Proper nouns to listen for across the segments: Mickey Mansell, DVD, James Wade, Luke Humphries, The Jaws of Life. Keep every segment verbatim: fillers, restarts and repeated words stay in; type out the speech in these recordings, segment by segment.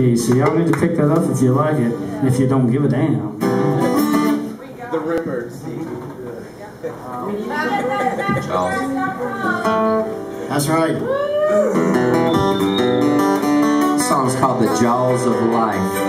D V D, so y'all need to pick that up if you like it, and if you don't, give a damn. The Ripper, see? Jaws. That's right. The song's called The Jaws of Life.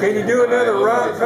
Can you do another rock?